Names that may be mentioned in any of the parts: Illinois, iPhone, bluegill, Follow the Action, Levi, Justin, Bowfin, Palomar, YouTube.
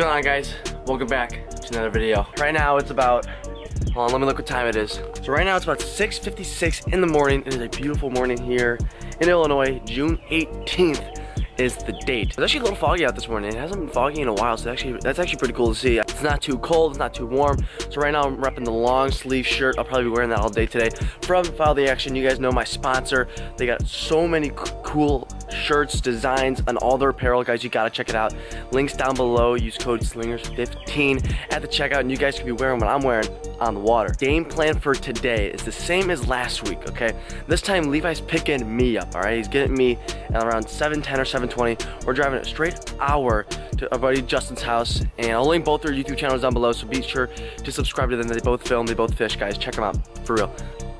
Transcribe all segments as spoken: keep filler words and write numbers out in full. going on, guys? Welcome back to another video. Right now it's about, hold on, let me look what time it is. So right now it's about six fifty-six in the morning. It is a beautiful morning here in Illinois. June eighteenth is the date. It's actually a little foggy out this morning. It hasn't been foggy in a while, so actually that's actually pretty cool to see. It's not too cold, it's not too warm. So right now I'm repping the long sleeve shirt. I'll probably be wearing that all day today from Follow the Action. You guys know my sponsor. They got so many cool shirts, designs, and all their apparel, guys. You gotta check it out. Links down below. Use code slingers fifteen at the checkout, and you guys can be wearing what I'm wearing on the water. Game plan for today is the same as last week, okay? This time Levi's picking me up, all right? He's getting me at around seven ten or seven twenty. We're driving a straight hour to our buddy Justin's house, and I'll link both their YouTube channels down below, so be sure to subscribe to them. They both film, they both fish, guys. Check them out, for real.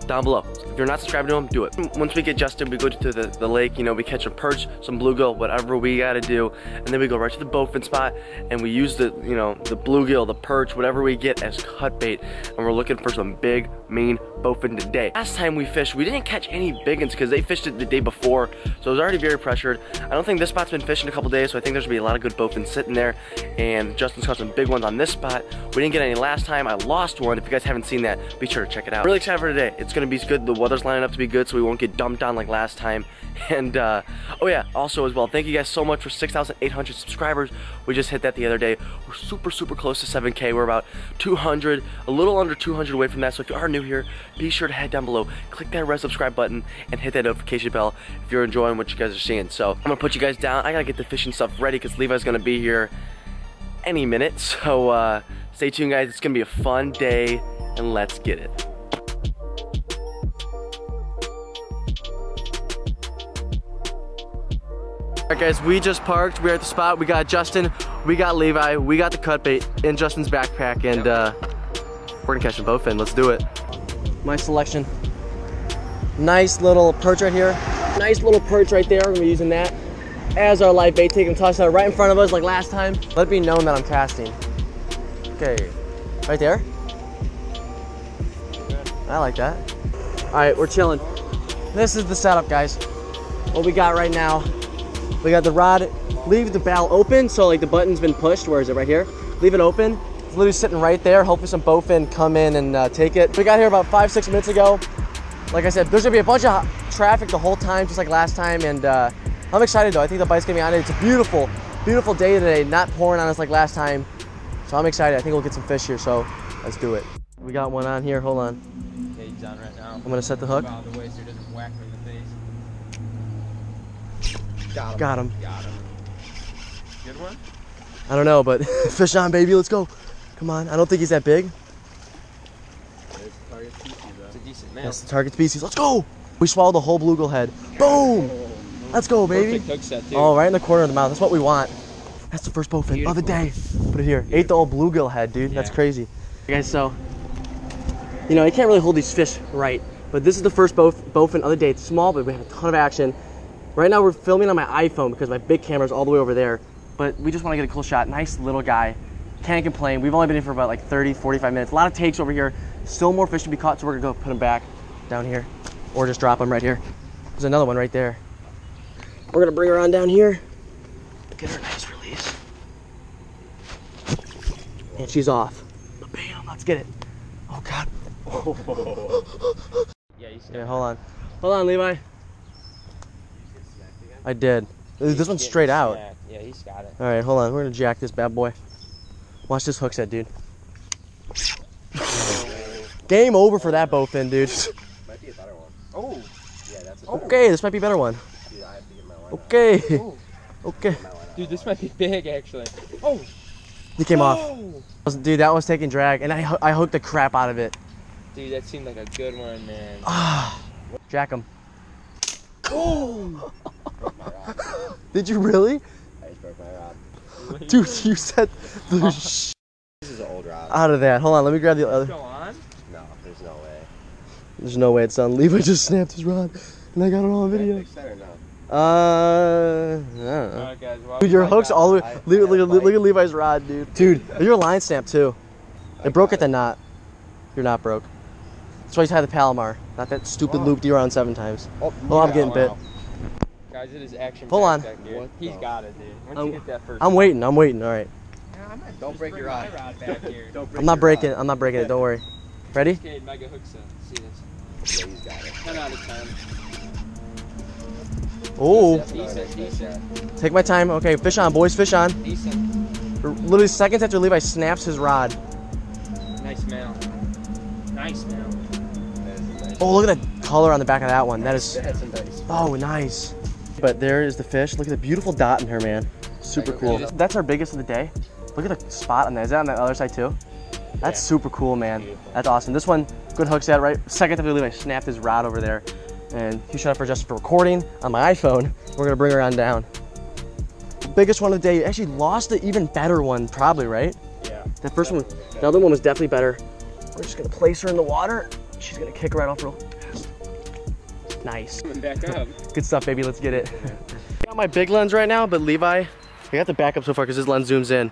Down below. If you're not subscribed to him, do it. Once we get Justin, we go to the, the lake, you know, we catch a perch, some bluegill, whatever we gotta do, and then we go right to the Bowfin spot, and we use the, you know, the bluegill, the perch, whatever we get as cut bait, and we're looking for some big, mean Bowfin today. Last time we fished, we didn't catch any biggins because they fished it the day before, so it was already very pressured. I don't think this spot's been fished in a couple days, so I think there's gonna be a lot of good Bowfin sitting there, and Justin's caught some big ones on this spot. We didn't get any last time. I lost one. If you guys haven't seen that, be sure to check it out. Really excited for today. It's gonna to be good. The weather's lining up to be good, so we won't get dumped on like last time. And uh, oh yeah, also as well, thank you guys so much for six thousand eight hundred subscribers. We just hit that the other day. We're super super close to seven K. We're about two hundred, a little under two hundred away from that. So if you are new here, be sure to head down below, click that red subscribe button, and hit that notification bell if you're enjoying what you guys are seeing. So I'm gonna put you guys down. I gotta get the fishing stuff ready because Levi's gonna be here any minute. So uh, stay tuned, guys. It's gonna be a fun day, and let's get it. Alright guys, we just parked, we're at the spot, we got Justin, we got Levi, we got the cut bait in Justin's backpack, and uh, we're gonna catch a bowfin. Let's do it. My selection. Nice little perch right here. Nice little perch right there, we're gonna be using that as our live bait, taking toss out right in front of us like last time. Let it be known that I'm casting. Okay, right there. I like that. Alright, we're chilling. This is the setup, guys. What we got right now. We got the rod, leave the bow open, so like the button's been pushed. Where is it? Right here. Leave it open. It's literally sitting right there. Hopefully some bowfin come in and uh, take it. We got here about five, six minutes ago. Like I said, there's gonna be a bunch of traffic the whole time, just like last time, and uh, I'm excited though. I think the bite's gonna be on it. It's a beautiful, beautiful day today, not pouring on us like last time. So I'm excited. I think we'll get some fish here, so let's do it. We got one on here, hold on. Okay, he's on right now. I'm gonna set the hook. About the way so it doesn't whack me in the face. Got him. Got him. Got him. Good one? I don't know, but fish on, baby. Let's go. Come on. I don't think he's that big. It's a target species, though. It's a decent man. That's the target species. Let's go. We swallowed the whole bluegill head. Boom. Let's go, baby. Perfect hook set, too. Oh, right in the corner of the mouth. That's what we want. That's the first bowfin of the day. Put it here. Beautiful. Ate the old bluegill head, dude. Yeah. That's crazy. Okay, guys, so, you know, you can't really hold these fish right, but this is the first bof bowfin of the day. It's small, but we have a ton of action. Right now we're filming on my iPhone because my big camera's all the way over there, but we just want to get a cool shot. Nice little guy. Can't complain. We've only been here for about like thirty, forty-five minutes. A lot of takes over here. Still more fish to be caught, so we're going to go put them back down here or just drop them right here. There's another one right there. We're going to bring her on down here. Get her a nice release. And she's off. Bam, let's get it. Oh, God. Oh. Yeah, you see. Yeah, hold on. Hold on, Levi. I did. He's this one's straight out. Snack. Yeah, he's got it. All right, hold on. We're going to jack this bad boy. Watch this hook set, dude. Game over for that bowfin, dude. Might be a better one. Oh. Yeah, that's a okay, one. This might be a better one. Dude, I have to get my line okay. Out. Okay. Dude, this might be big, actually. Oh. He came oh. off. Dude, that was taking drag, and I, I hooked the crap out of it. Dude, that seemed like a good one, man. Ah. Jack him. Oh. Did you really? I just broke my rod. Dude, you set the oh. sh This is an old rod. Out of that. Hold on, let me grab the other. Go on? No, there's no way. There's no way it's on. Levi just snapped his rod, and I got it all on video. Uh, I don't know. All right, guys, dude, your hook's all the way. I, look, look, look at Levi's rod, dude. Dude, your line snapped too. It I broke at the knot. You're not broke. That's why you tied the Palomar, not that stupid oh. loop you around seven times. Oh, oh I'm getting bit. Out. Guys, it is action. Pull on. He's got it, dude. Once you get that first I'm waiting. I'm waiting. All right. Yeah, I'm gonna don't break your eye. Back here. Don't break I'm not breaking. Eye. I'm not breaking it. Don't worry. Ready? Okay, mega hooks up. See this? Yeah, he's got it. ten out of ten. Oh. Decent, decent. Take my time. Okay, fish on, boys. Fish on. Decent. Literally seconds after Levi snaps his rod. Nice mount. Nice mount. Oh, look at the color on the back of that one. That is. That's nice. Oh, nice. But there is the fish. Look at the beautiful dot in her, man. Super cool. That's our biggest of the day. Look at the spot on that. Is that on the other side too? That's yeah. super cool, man. Beautiful. That's awesome. This one, good hooks at right. Second time I believe I snapped his rod over there. And he shot up for Justin for recording on my iPhone. We're gonna bring her on down. The biggest one of the day, you actually lost the even better one, probably, right? Yeah. That first one, the other one was definitely better. We're just gonna place her in the water. She's gonna kick right off real fast. Nice. Coming back up. Good stuff, baby, let's get it. I got my big lens right now, but Levi, I got the back up so far because his lens zooms in.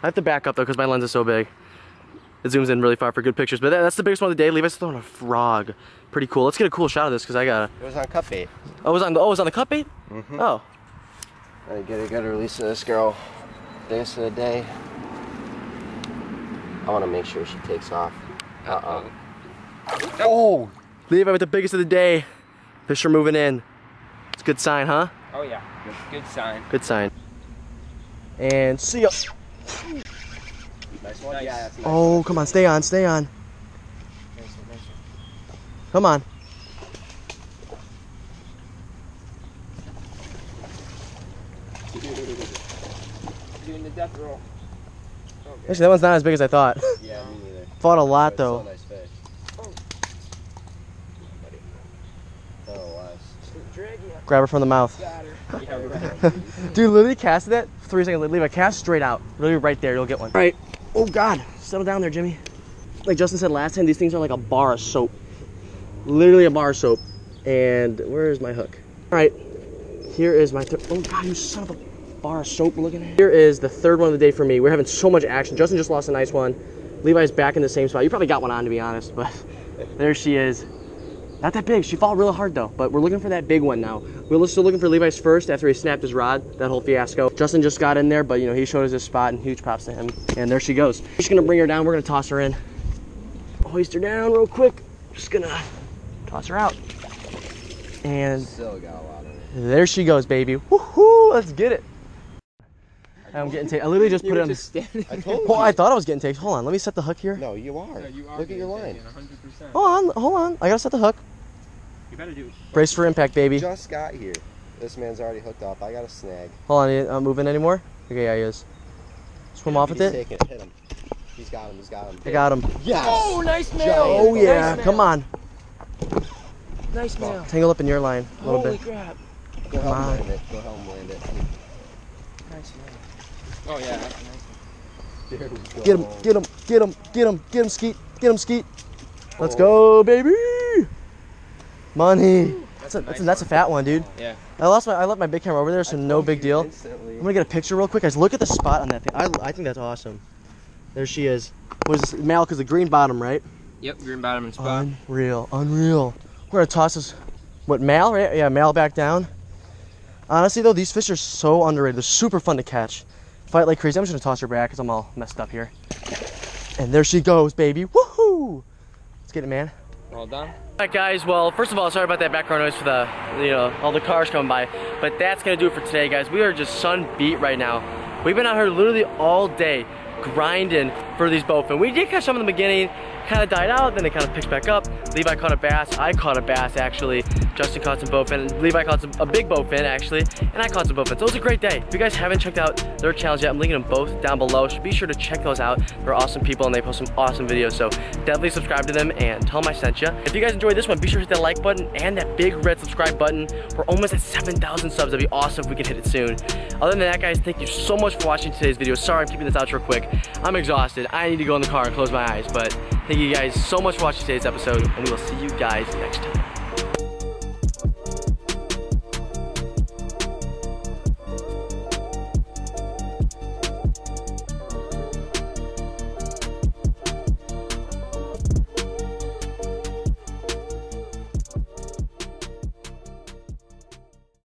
I have to back up though because my lens is so big. It zooms in really far for good pictures. But that, that's the biggest one of the day. Levi's throwing a frog. Pretty cool. Let's get a cool shot of this because I got a... It was on cut bait. Oh, it was on the, oh, it was on the cut bait? Mm-hmm. Oh. I get a good release of this girl. Biggest of the day. I want to make sure she takes off. Uh-oh. Oh! Levi with the biggest of the day. Fish are moving in. It's a good sign, huh? Oh, yeah. Good, good sign. Good sign. And see ya. Nice one. Nice. Yeah, that's nice. Oh, come on, stay on, stay on. Nice one, nice one. Come on. Doing the death roll. Okay. Actually, that one's not as big as I thought. Yeah, me neither. Fought a lot though. Nice fish. Oh. Oh, grab her from the mouth. Got her. Yeah, right. Dude, literally casted that. Three seconds, Levi, cast straight out. Literally right there, you'll get one. All right. Oh God, settle down there, Jimmy. Like Justin said last time, these things are like a bar of soap. Literally a bar of soap. And where is my hook? All right, here is my third. Oh God, you son of a bar of soap we're looking at. Here is the third one of the day for me. We're having so much action. Justin just lost a nice one. Levi's back in the same spot. You probably got one on, to be honest, but there she is. Not that big. She fought really hard, though. But we're looking for that big one now. We're still looking for Levi's first after he snapped his rod, that whole fiasco. Justin just got in there, but, you know, he showed us his spot, and huge props to him. And there she goes. We're just going to bring her down. We're going to toss her in. Hoist her down real quick. Just going to toss her out. And still got a lot of it. There she goes, baby. Woohoo! Let's get it. I'm getting takes. I literally just you put it on. Just I told well, you. I thought I was getting takes. Hold on. Let me set the hook here. No, you are. No, you are. Look at your line. one hundred percent. Hold on. Hold on. I got to set the hook. You better do it. Brace for impact, baby. Just got here. This man's already hooked up. I got a snag. Hold on. I'm not moving anymore? Okay, yeah, he is. Swim yeah, off with it. Taking it. Hit him. He's got him. He's got him. I got him. Yes. Oh, nice mail. Oh, yeah. Nice Come on. Nice mail. Tangle up in your line a little Holy bit. Holy crap. Go help him land it. Go help him land it. Nice mail. Oh yeah, that's nice. There we go. Get him, get him, get him, get him, get him, Skeet, get him, Skeet. Let's oh. go, baby. Money. Ooh, that's, that's, a, a, nice that's, a, that's a fat one, dude. Yeah. I lost my, I left my big camera over there, so I no big deal. Instantly. I'm gonna get a picture real quick. Guys, look at the spot on that thing. I, I think that's awesome. There she is. What is this? Mal, because the green bottom, right? Yep, green bottom and spot. Unreal, unreal. We're gonna toss this, what, Mal, right? Yeah, Mal back down. Honestly though, these fish are so underrated. They're super fun to catch. Fight like crazy. I'm just gonna toss her back because I'm all messed up here. And there she goes, baby. Woohoo! Let's get it, man. All done. All right, guys. Well, first of all, sorry about that background noise for the, you know, all the cars coming by. But that's gonna do it for today, guys. We are just sun beat right now. We've been out here literally all day grinding for these bowfin. We did catch some in the beginning, kind of died out, then it kind of picked back up. Levi caught a bass. I caught a bass actually. Justin caught some bowfin. Levi caught some, a big bowfin actually, and I caught some bowfin. So it was a great day. If you guys haven't checked out their challenge yet, I'm linking them both down below. So be sure to check those out. They're awesome people and they post some awesome videos. So definitely subscribe to them and tell them I sent you. If you guys enjoyed this one, be sure to hit that like button and that big red subscribe button. We're almost at seven thousand subs. That'd be awesome if we could hit it soon. Other than that, guys, thank you so much for watching today's video. Sorry I'm keeping this out real quick. I'm exhausted. I need to go in the car and close my eyes. But thank you guys so much for watching today's episode, and we will see you guys next time.